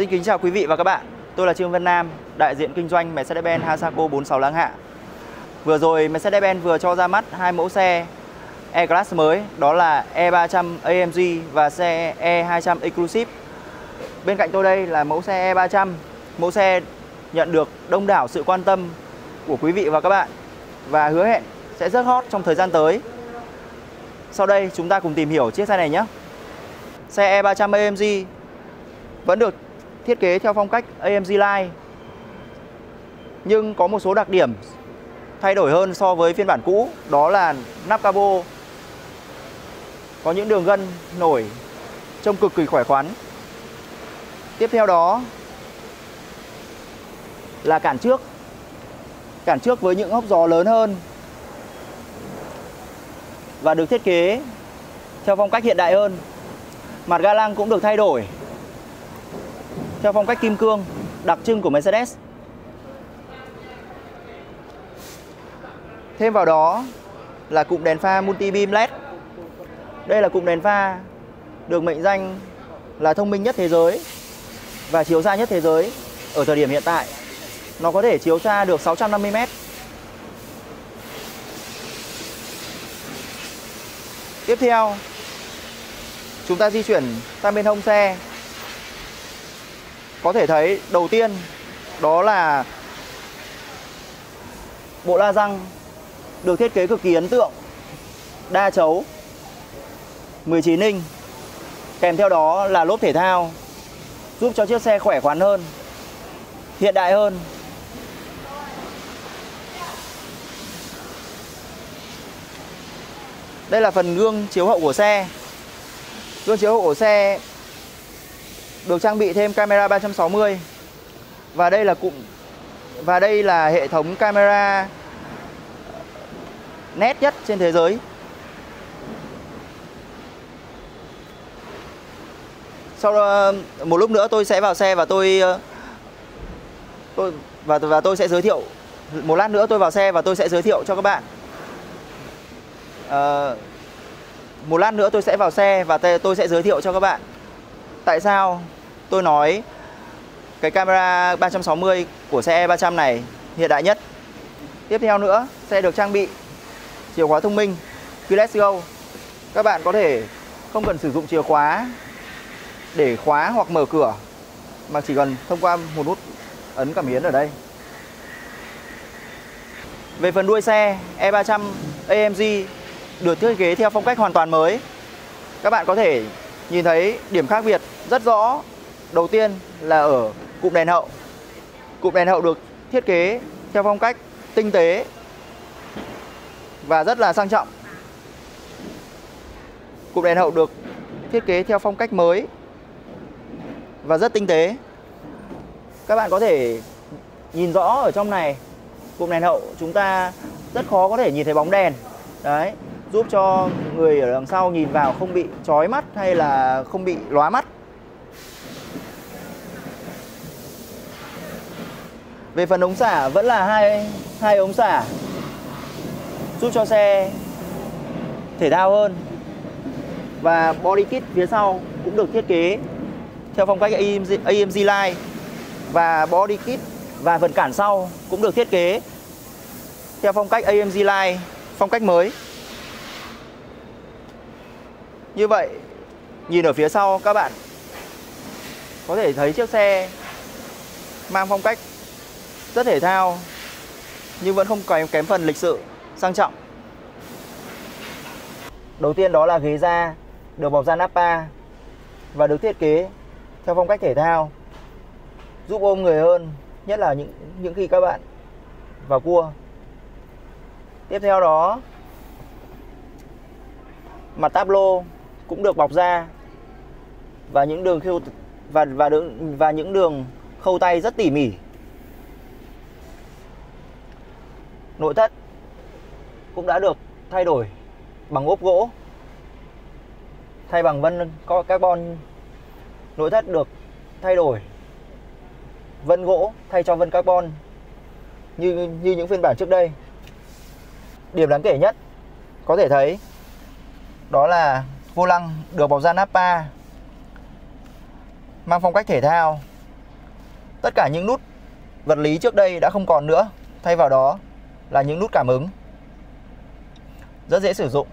Xin kính chào quý vị và các bạn. Tôi là Trương Văn Nam, đại diện kinh doanh Mercedes-Benz Haxaco 46 Láng Hạ. Vừa rồi Mercedes-Benz vừa cho ra mắt hai mẫu xe Airclass mới, đó là E300 AMG và xe E200 Exclusive. Bên cạnh tôi đây là mẫu xe E300, mẫu xe nhận được đông đảo sự quan tâm của quý vị và các bạn và hứa hẹn sẽ rất hot trong thời gian tới. Sau đây chúng ta cùng tìm hiểu chiếc xe này nhé. Xe E300 AMG vẫn được thiết kế theo phong cách AMG Line, nhưng có một số đặc điểm thay đổi hơn so với phiên bản cũ, đó là nắp cabo có những đường gân nổi trông cực kỳ khỏe khoắn. Tiếp theo đó là cản trước với những hốc gió lớn hơn và được thiết kế theo phong cách hiện đại hơn. Mặt ga lăng cũng được thay đổi theo phong cách kim cương đặc trưng của Mercedes. Thêm vào đó là cụm đèn pha Multibeam LED. Đây là cụm đèn pha được mệnh danh là thông minh nhất thế giới và chiếu xa nhất thế giới ở thời điểm hiện tại. Nó có thể chiếu xa được 650 m. Tiếp theo, chúng ta di chuyển sang bên hông xe. Có thể thấy đầu tiên đó là bộ la răng được thiết kế cực kỳ ấn tượng, đa chấu 19 inch. Kèm theo đó là lốp thể thao giúp cho chiếc xe khỏe khoắn hơn, hiện đại hơn. Đây là phần gương chiếu hậu của xe. Gương chiếu hậu của xe được trang bị thêm camera 360 và đây là hệ thống camera nét nhất trên thế giới. Sau đó, một lúc nữa tôi sẽ vào xe và tôi sẽ giới thiệu. Một lát nữa tôi vào xe và tôi sẽ giới thiệu cho các bạn. Tại sao tôi nói cái camera 360 của xe E300 này hiện đại nhất? Tiếp theo nữa, xe được trang bị chìa khóa thông minh keyless go. Các bạn có thể không cần sử dụng chìa khóa để khóa hoặc mở cửa mà chỉ cần thông qua một nút ấn cảm biến ở đây. Về phần đuôi xe, E300 AMG được thiết kế theo phong cách hoàn toàn mới. Các bạn có thể nhìn thấy điểm khác biệt rất rõ. Đầu tiên là ở cụm đèn hậu. Cụm đèn hậu được thiết kế theo phong cách tinh tế và rất là sang trọng. Cụm đèn hậu được thiết kế theo phong cách mới và rất tinh tế. Các bạn có thể nhìn rõ ở trong này, cụm đèn hậu chúng ta rất khó có thể nhìn thấy bóng đèn. Đấy, giúp cho người ở đằng sau nhìn vào không bị chói mắt hay là không bị lóa mắt. Về phần ống xả vẫn là hai ống xả, giúp cho xe thể thao hơn. Và body kit phía sau cũng được thiết kế theo phong cách AMG Line và body kit và phần cản sau cũng được thiết kế theo phong cách AMG Line, phong cách mới. Như vậy, nhìn ở phía sau các bạn có thể thấy chiếc xe mang phong cách rất thể thao nhưng vẫn không kém phần lịch sự, sang trọng. Đầu tiên đó là ghế da được bọc da nappa và được thiết kế theo phong cách thể thao, giúp ôm người hơn, nhất là những khi các bạn vào cua. Tiếp theo đó, mặt táp lô cũng được bọc da và những đường khâu tay rất tỉ mỉ. Nội thất cũng đã được thay đổi bằng ốp gỗ thay bằng vân carbon. Nội thất được thay đổi vân gỗ thay cho vân carbon như những phiên bản trước đây. Điểm đáng kể nhất có thể thấy đó là vô lăng được bọc da nappa mang phong cách thể thao Tất cả những nút vật lý trước đây đã không còn nữa, thay vào đó là những nút cảm ứng. Rất dễ sử dụng.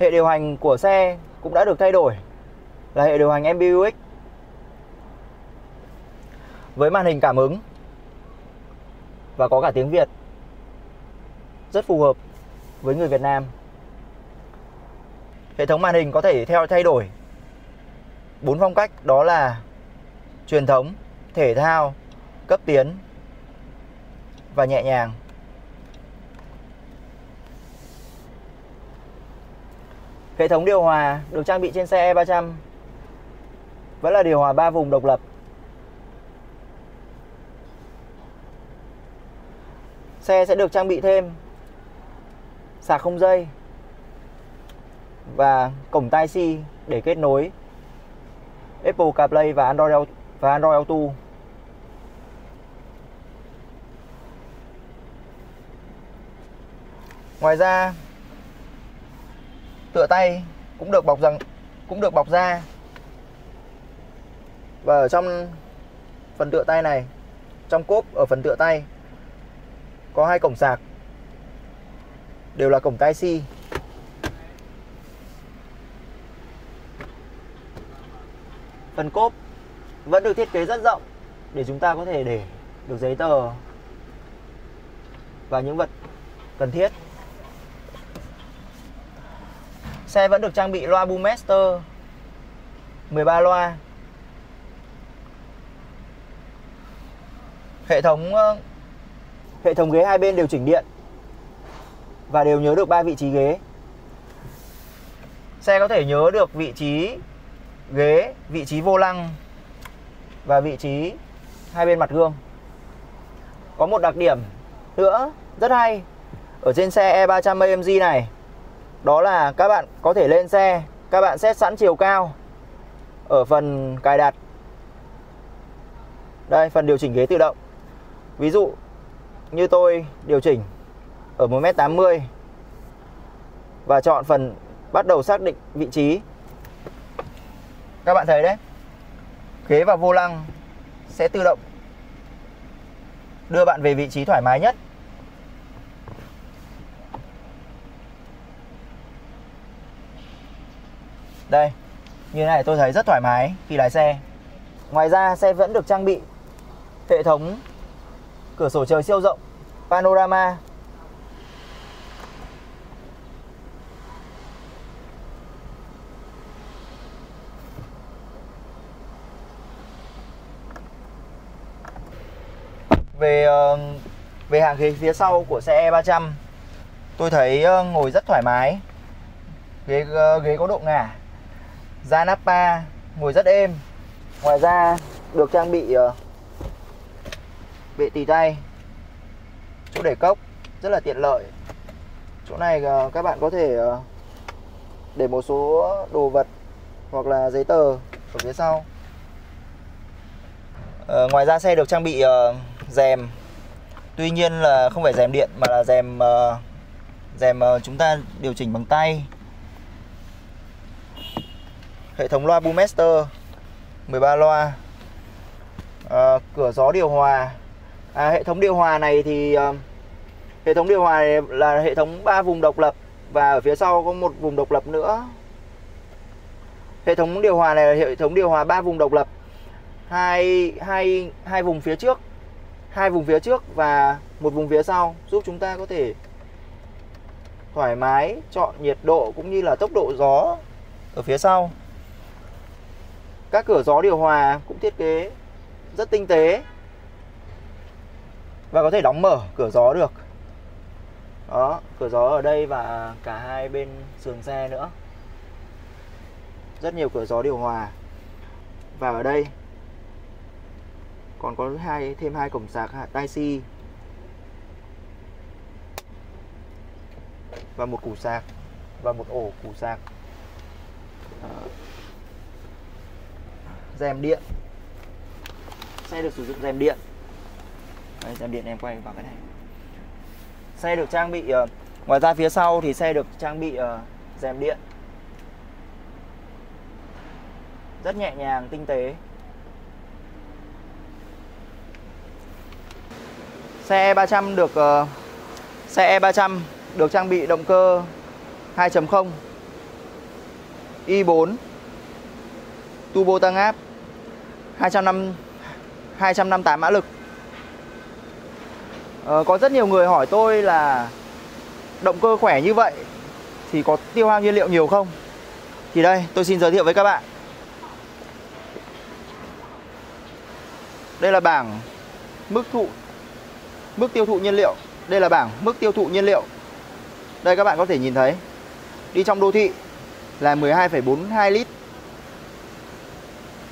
Hệ điều hành của xe cũng đã được thay đổi là hệ điều hành MBUX với màn hình cảm ứng và có cả tiếng Việt, rất phù hợp với người Việt Nam. Hệ thống màn hình có thể thay đổi 4 phong cách, đó là truyền thống, thể thao, cấp tiến và nhẹ nhàng. Hệ thống điều hòa được trang bị trên xe E300 vẫn là điều hòa 3 vùng độc lập. Xe sẽ được trang bị thêm sạc không dây và cổng Type-C để kết nối Apple CarPlay và Android Auto. Ngoài ra, tựa tay cũng được bọc da. Và ở trong phần tựa tay này, trong cốp ở phần tựa tay có 2 cổng sạc, đều là cổng Type-C. Phần cốp vẫn được thiết kế rất rộng để chúng ta có thể để được giấy tờ và những vật cần thiết. Xe vẫn được trang bị loa Burmester 13 loa. Hệ thống ghế hai bên điều chỉnh điện và đều nhớ được 3 vị trí ghế. Xe có thể nhớ được vị trí ghế, vị trí vô lăng và vị trí hai bên mặt gương. Có một đặc điểm nữa rất hay ở trên xe E300 AMG này, đó là các bạn có thể lên xe, các bạn set sẵn chiều cao ở phần cài đặt. Đây, phần điều chỉnh ghế tự động. Ví dụ như tôi điều chỉnh ở 1m80 và chọn phần bắt đầu xác định vị trí. Các bạn thấy đấy, ghế và vô lăng sẽ tự động đưa bạn về vị trí thoải mái nhất. Đây, như thế này tôi thấy rất thoải mái khi lái xe. Ngoài ra, xe vẫn được trang bị hệ thống cửa sổ trời siêu rộng panorama. Về hàng ghế phía sau của xe E300, tôi thấy ngồi rất thoải mái. Ghế có độ ngả, da nappa, ngồi rất êm. Ngoài ra được trang bị bệ tì tay, chỗ để cốc rất là tiện lợi. Chỗ này các bạn có thể để một số đồ vật hoặc là giấy tờ ở phía sau. Ngoài ra xe được trang bị rèm, tuy nhiên là không phải rèm điện mà là rèm chúng ta điều chỉnh bằng tay. Hệ thống loa Burmester 13 loa, cửa gió điều hòa. Hệ thống điều hòa này thì hệ thống điều hòa này là hệ thống 3 vùng độc lập và ở phía sau có một vùng độc lập nữa. Hệ thống điều hòa này là hệ thống điều hòa 3 vùng độc lập, hai vùng phía trước, 2 vùng phía trước và 1 vùng phía sau, giúp chúng ta có thể thoải mái chọn nhiệt độ cũng như là tốc độ gió ở phía sau. Các cửa gió điều hòa cũng thiết kế rất tinh tế và có thể đóng mở cửa gió được. Đó, cửa gió ở đây và cả hai bên sườn xe nữa. Rất nhiều cửa gió điều hòa. Và ở đây còn có thêm hai cổng sạc Type-C và một củ sạc và một ổ củ sạc. Rèm điện, xe được sử dụng rèm điện. Đây, rèm điện em quay vào cái này. Xe được trang bị, ngoài ra phía sau thì xe được trang bị rèm điện rất nhẹ nhàng, tinh tế. Xe E300 được trang bị động cơ 2.0 i4 turbo tăng áp, 258 mã lực. Có rất nhiều người hỏi tôi là động cơ khỏe như vậy thì có tiêu hao nhiên liệu nhiều không? Thì đây, tôi xin giới thiệu với các bạn. Đây là bảng mức tiêu thụ nhiên liệu. Đây là bảng mức tiêu thụ nhiên liệu. Đây các bạn có thể nhìn thấy. Đi trong đô thị là 12,42 lít.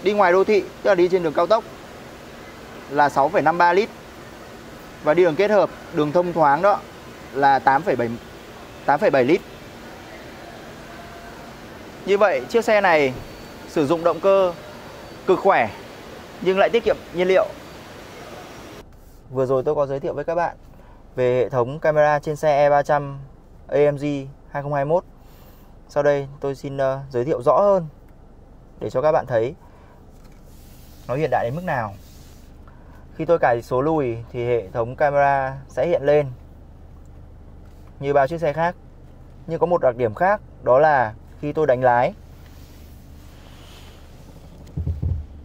Đi ngoài đô thị, tức là đi trên đường cao tốc, là 6,53 lít. Và đi đường kết hợp, đường thông thoáng đó là 8,7 lít. Như vậy chiếc xe này sử dụng động cơ cực khỏe nhưng lại tiết kiệm nhiên liệu. Vừa rồi tôi có giới thiệu với các bạn về hệ thống camera trên xe E300 AMG 2021. Sau đây tôi xin giới thiệu rõ hơn để cho các bạn thấy nó hiện đại đến mức nào. Khi tôi cài số lùi thì hệ thống camera sẽ hiện lên như bao chiếc xe khác. Nhưng có một đặc điểm khác, đó là khi tôi đánh lái,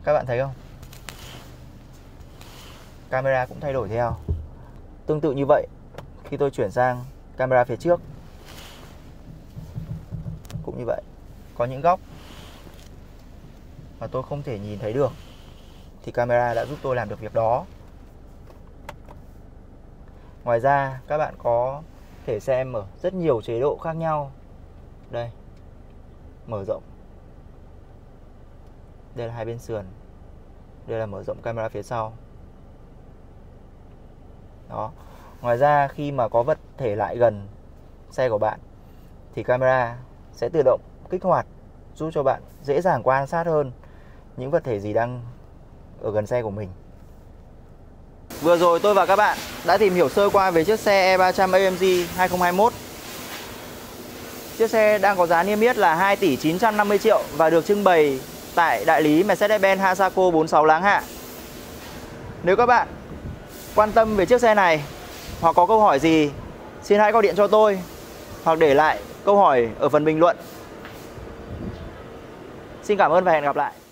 các bạn thấy không, camera cũng thay đổi theo. Tương tự như vậy, khi tôi chuyển sang camera phía trước cũng như vậy. Có những góc mà tôi không thể nhìn thấy được thì camera đã giúp tôi làm được việc đó. Ngoài ra các bạn có thể xem ở rất nhiều chế độ khác nhau. Đây, mở rộng. Đây là hai bên sườn. Đây là mở rộng camera phía sau. Đó. Ngoài ra khi mà có vật thể lại gần xe của bạn thì camera sẽ tự động kích hoạt, giúp cho bạn dễ dàng quan sát hơn những vật thể gì đang ở gần xe của mình. Vừa rồi tôi và các bạn đã tìm hiểu sơ qua về chiếc xe E300 AMG 2021. Chiếc xe đang có giá niêm yết là 2 tỷ 950 triệu và được trưng bày tại đại lý Mercedes-Benz Haxaco 46 Láng Hạ. Nếu các bạn quan tâm về chiếc xe này hoặc có câu hỏi gì, xin hãy gọi điện cho tôi hoặc để lại câu hỏi ở phần bình luận. Xin cảm ơn và hẹn gặp lại.